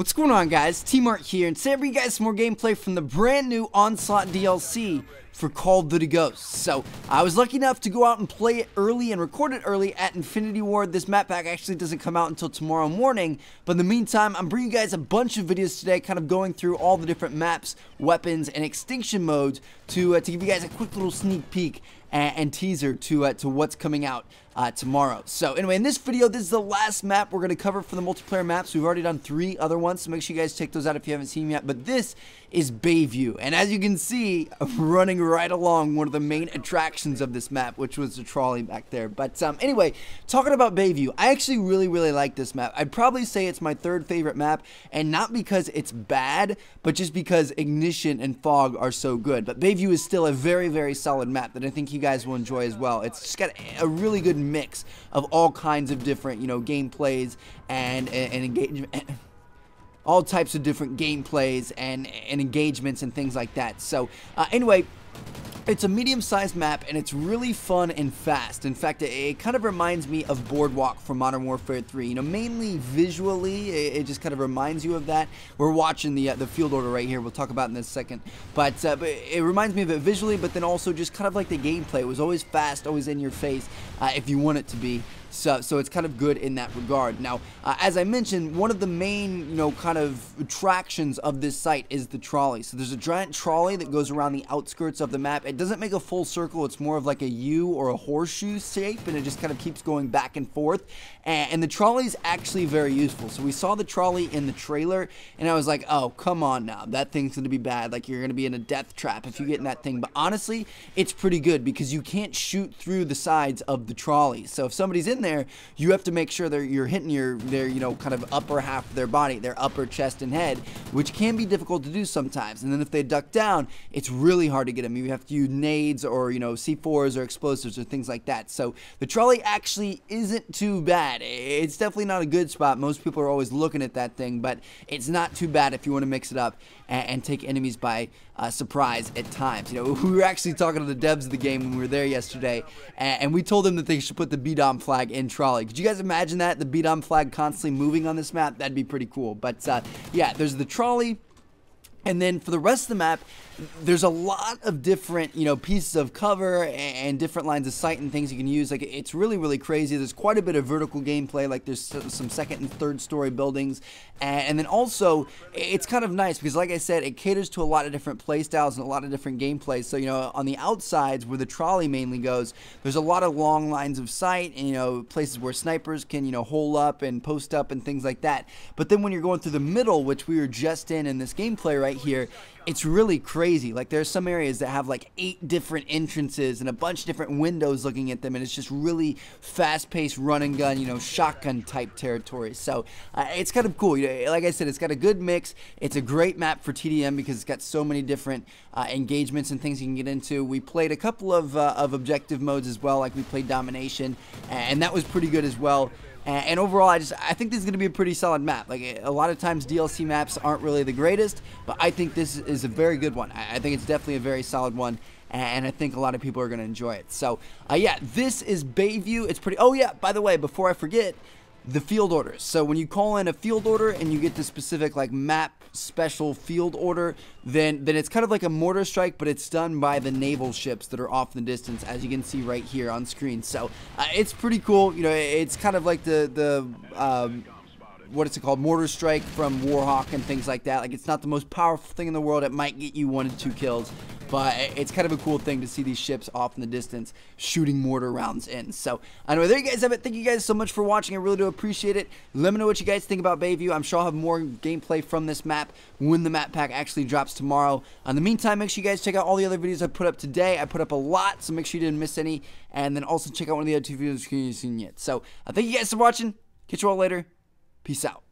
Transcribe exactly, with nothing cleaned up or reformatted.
What's going on, guys? T-Mart here, and today I bring you guys some more gameplay from the brand new Onslaught D L C for Call of Duty Ghosts. So, I was lucky enough to go out and play it early and record it early at Infinity Ward. This map pack actually doesn't come out until tomorrow morning, but in the meantime, I'm bringing you guys a bunch of videos today, kind of going through all the different maps, weapons, and extinction modes to, uh, to give you guys a quick little sneak peek and, and teaser to, uh, to what's coming out uh, tomorrow. So anyway, in this video, this is the last map we're going to cover for the multiplayer maps. We've already done three other ones, so make sure you guys check those out if you haven't seen them yet, but this is Bayview, and as you can see, I'm running right along one of the main attractions of this map, which was the trolley back there. But um, anyway, talking about Bayview, I actually really, really like this map. I'd probably say it's my third favorite map, and not because it's bad, but just because Ignition and Fog are so good. But Bayview is still a very, very solid map that I think you guys will enjoy as well. It's just got a really good mix of all kinds of different, you know, gameplays and, and, and engagement. All types of different gameplays and, and engagements and things like that. So, uh, anyway, it's a medium-sized map, and it's really fun and fast. In fact, it, it kind of reminds me of Boardwalk from Modern Warfare three. You know, mainly visually, it, it just kind of reminds you of that. We're watching the uh, the field order right here. We'll talk about it in a second. But, uh, but it reminds me of it visually, but then also just kind of like the gameplay. It was always fast, always in your face, uh, if you want it to be. So, so it's kind of good in that regard. Now, uh, as I mentioned, one of the main, you know, kind of attractions of this site is the trolley. So there's a giant trolley that goes around the outskirts of the map. It doesn't make a full circle. It's more of like a U or a horseshoe shape, and it just kind of keeps going back and forth. And, and the trolley is actually very useful. So we saw the trolley in the trailer, and I was like, oh, come on now. That thing's going to be bad. Like, you're going to be in a death trap if you get in that thing. But honestly, it's pretty good because you can't shoot through the sides of the trolley. So if somebody's in there, you have to make sure that you're hitting your their you know kind of upper half of their body, their upper chest and head, which can be difficult to do sometimes. And then if they duck down, it's really hard to get them. You have to use nades or you know C fours or explosives or things like that. So the trolley actually isn't too bad. It's definitely not a good spot. Most people are always looking at that thing, but it's not too bad if you want to mix it up and, and take enemies by uh, surprise at times. You know, we were actually talking to the devs of the game when we were there yesterday, and, and we told them that they should put the B D O M flag in trolley. Could you guys imagine that? The B D O M flag constantly moving on this map? That'd be pretty cool. But uh, yeah, there's the trolley. And then for the rest of the map, there's a lot of different, you know, pieces of cover and different lines of sight and things you can use. Like, it's really, really crazy. There's quite a bit of vertical gameplay. Like, there's some second and third story buildings. And then also, it's kind of nice because, like I said, it caters to a lot of different play styles and a lot of different gameplays. So, you know, on the outsides where the trolley mainly goes, there's a lot of long lines of sight and, you know, places where snipers can, you know, hole up and post up and things like that. But then when you're going through the middle, which we were just in in this gameplay right here, it's really crazy. Like, there's some areas that have like eight different entrances and a bunch of different windows looking at them, and it's just really fast-paced run and gun, you know, shotgun type territory. So uh, it's kind of cool. You know, like I said, it's got a good mix. It's a great map for T D M because it's got so many different uh, engagements and things you can get into. We played a couple of uh, of objective modes as well. Like, we played Domination, and that was pretty good as well. And overall, I just I think this is going to be a pretty solid map. Like, a lot of times D L C maps aren't really the greatest, but I think this is a very good one. I think it's definitely a very solid one, and I think a lot of people are going to enjoy it. So, uh, yeah, this is Bayview. It's pretty... Oh, yeah, by the way, before I forget, the field orders. So when you call in a field order and you get the specific like map special field order, then then it's kind of like a mortar strike, but it's done by the naval ships that are off in the distance, as you can see right here on screen. So uh, it's pretty cool. You know, it's kind of like the the um, what is it called, mortar strike from Warhawk and things like that. Like, it's not the most powerful thing in the world. It might get you one to two kills, but it's kind of a cool thing to see these ships off in the distance shooting mortar rounds in. So, anyway, there you guys have it. Thank you guys so much for watching. I really do appreciate it. Let me know what you guys think about Bayview. I'm sure I'll have more gameplay from this map when the map pack actually drops tomorrow. In the meantime, make sure you guys check out all the other videos I put up today. I put up a lot, so make sure you didn't miss any. And then also check out one of the other two videos if you haven't seen yet. So, uh, thank you guys for watching. Catch you all later. Peace out.